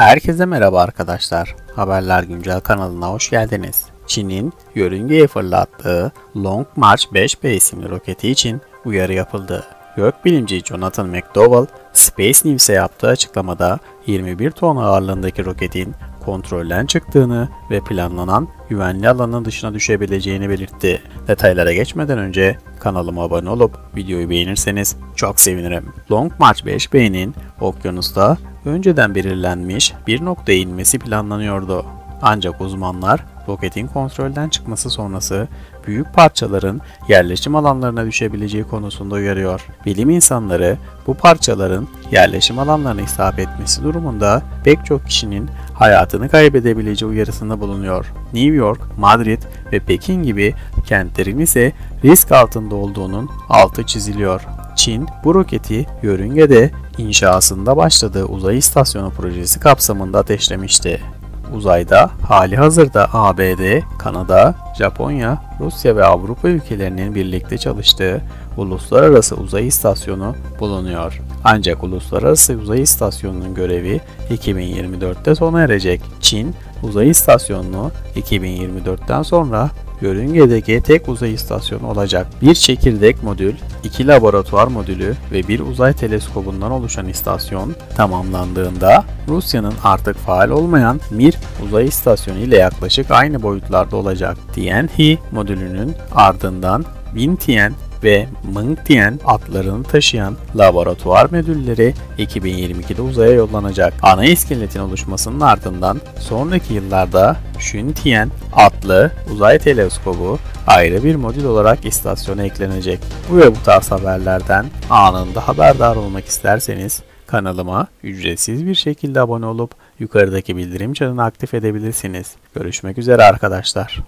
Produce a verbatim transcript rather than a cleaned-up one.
Herkese merhaba arkadaşlar. Haberler Güncel kanalına hoş geldiniz. Çin'in yörüngeye fırlattığı Long March beş P isimli roketi için uyarı yapıldı. Gökbilimci Jonathan McDowell, Space News'e yaptığı açıklamada yirmi bir ton ağırlığındaki roketin kontrolden çıktığını ve planlanan güvenli alanın dışına düşebileceğini belirtti. Detaylara geçmeden önce kanalıma abone olup videoyu beğenirseniz çok sevinirim. Long March beş P'nin okyanusta önceden belirlenmiş bir noktaya inmesi planlanıyordu. Ancak uzmanlar roketin kontrolden çıkması sonrası büyük parçaların yerleşim alanlarına düşebileceği konusunda uyarıyor. Bilim insanları bu parçaların yerleşim alanlarına isabet etmesi durumunda pek çok kişinin hayatını kaybedebileceği uyarısında bulunuyor. New York, Madrid ve Pekin gibi kentlerin ise risk altında olduğunun altı çiziliyor. Çin, bu roketi yörüngede inşasında başladığı uzay istasyonu projesi kapsamında ateşlemişti. Uzayda halihazırda A B D, Kanada, Japonya, Rusya ve Avrupa ülkelerinin birlikte çalıştığı Uluslararası Uzay İstasyonu bulunuyor. Ancak Uluslararası Uzay İstasyonu'nun görevi iki bin yirmi dörtte sona erecek. Çin, uzay istasyonunu iki bin yirmi dörtten sonra yörüngedeki tek uzay istasyonu olacak. Bir çekirdek modül, iki laboratuvar modülü ve bir uzay teleskobundan oluşan istasyon tamamlandığında Rusya'nın artık faal olmayan Mir uzay istasyonu ile yaklaşık aynı boyutlarda olacak. Tianhe modülünün ardından Wentian ve Mengtian adlarını taşıyan laboratuvar modülleri iki bin yirmi ikide uzaya yollanacak. Ana iskeletin oluşmasının ardından sonraki yıllarda Xuntian adlı uzay teleskobu ayrı bir modül olarak istasyona eklenecek. Bu ve bu tarz haberlerden anında haberdar olmak isterseniz kanalıma ücretsiz bir şekilde abone olup yukarıdaki bildirim çanını aktif edebilirsiniz. Görüşmek üzere arkadaşlar.